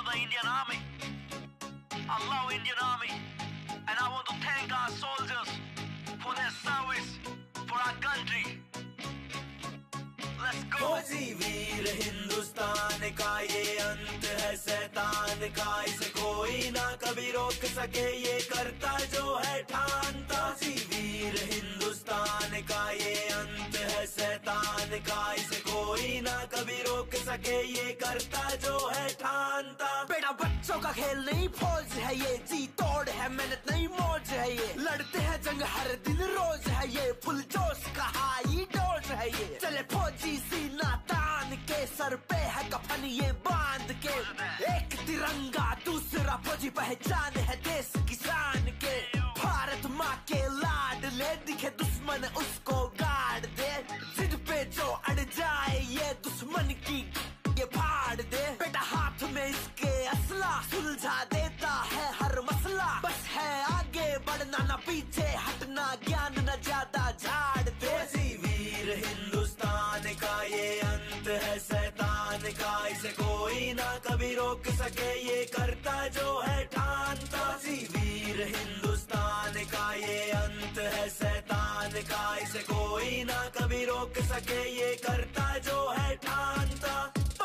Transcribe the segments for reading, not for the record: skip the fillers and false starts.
of the Indian Army. I love Indian Army, and I want to thank our soldiers for their service for our country. Let's go. फौजी वीर हिंदुस्तान का ये अंत है शैतान का, इसे कोई ना कभी रोक सके, ये करता जो है ठान। फौजी वीर हिंदुस्तान का ये अंत है शैतान का, इसे कोई ना कभी रोक सके, ये करता जो है ठानता। बेटा बच्चों का खेल नहीं, फौज है ये, जी तोड़ है, मेहनत नहीं मौज है ये, लड़ते हैं जंग हर दिन रोज है ये, फुल जोश का हाई डोज है ये। चले फौजी सीना तान के, सर पे है कफन ये बांध के, एक तिरंगा दूसरा फौजी पहचान है देश किसान के। भारत माँ के लाडले, दिखे दुश्मन उसको गाड़ दे, जिद पे जो अड़ जाए ये दुश्मन की ये फाड़ दे। बेटा हाथ में इसके असला, सुलझा देता है हर मसला, बस है आगे बढ़ना ना पीछे हटना, ज्ञान न ज्यादा झाड़ दे। वीर हिंदुस्तान का ये अंत है शैतान का, इसे कोई ना कभी रोक सके, ये करता जो है ठानता। वीर हिंदुस्तान का ये अंत है शैतान का, इसे कोई ना कभी रोक सके, ये करता जो है ठानता।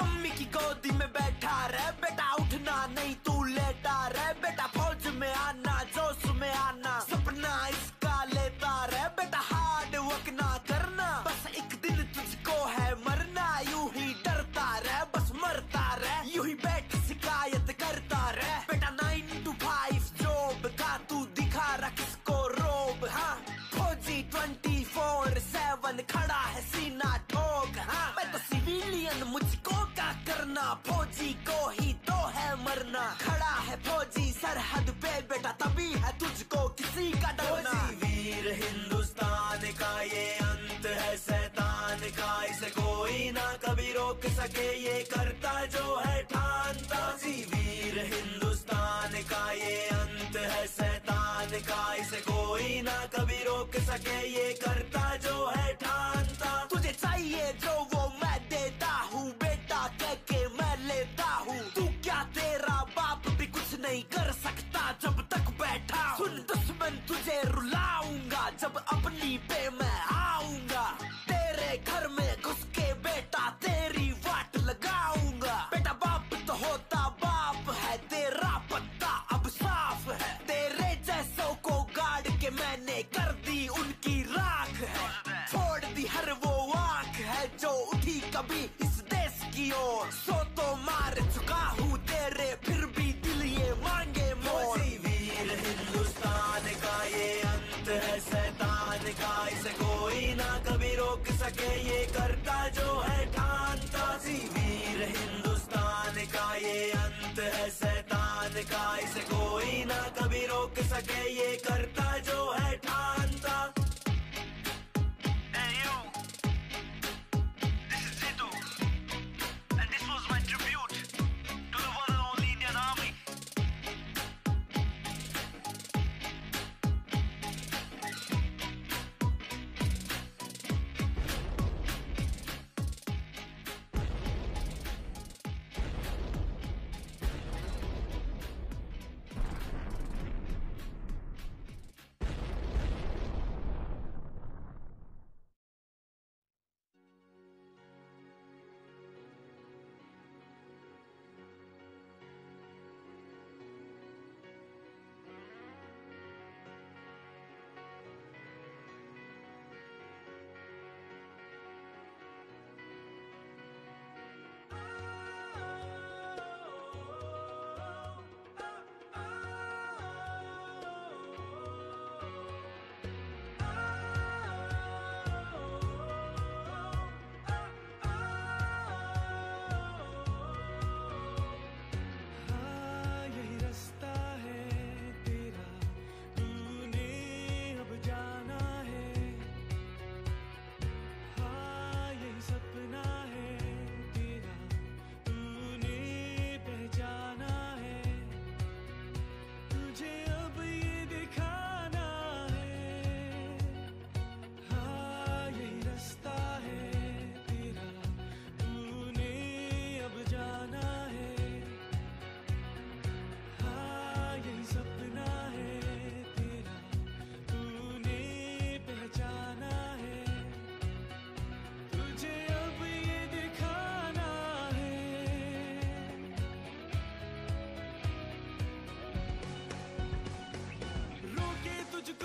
मम्मी की गोदी में बैठा रहे बेटा, उठना नहीं तू लेटा रहे बेटा, फौज में आना जोश में आना, सपना इसका लेता रहे बेटा, हार्ड वर्क ना करना, बस एक दिन तुझको है मरना, यूं ही डरता रहे बस मरता रहे, यूं ही बैठ शिकायत करता रहे बेटा, 9 to 5 जॉब का तू दिखा रहा किसको रोब। हाँ फौजी 24/7 खड़ा है सीना ठोक। हाँ मैं तो सिविलियन, मुझको क्या करना, फौजी को ही तो है मरना, खड़ा है फौजी सरहद पे बेटा, तभी है तुझको किसी का डरना। वीर हिंदुस्तान का ये अंत है शैतान का, इसे कोई ना कभी रोक सके, ये करता जो है ठानता। वीर हिंदुस्तान का ये अंत है शैतान का, इसे कोई ना कभी रोक सके, ये करता जो है ठानता। तुझे चाहिए जो वो मैं देता हूँ बेटा, कह के मैं लेता हूँ, तू क्या तेरा बाप भी कुछ नहीं कर सकता जब तक बैठा। सुन दुश्मन तुझे रुलाऊंगा जब अपनी पे मैं आऊंगा, तेरे घर में घुस के बेटा तेरी वाट लगाऊंगा। बेटा बाप तो होता बाप है, तेरा पत्ता अब साफ है, तेरे जैसों को गाड़ के मैंने कर दी उनकी राख है, छोड़ दी हर वो आँख है जो उठी कभी इस देश की ओर। सो तो मार चुका हूँ तेरे, फिर भी दिल ये मांगे मोर। वीर हिंदुस्तान का ये अंत है शैतान का, इसे कोई ना कभी रोक सके, ये करता जो है ठानता। वीर हिंदुस्तान का ये अंत है शैतान का, इसे कोई ना कभी रोक सके, ये करता जो है ठानता।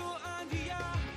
что они я.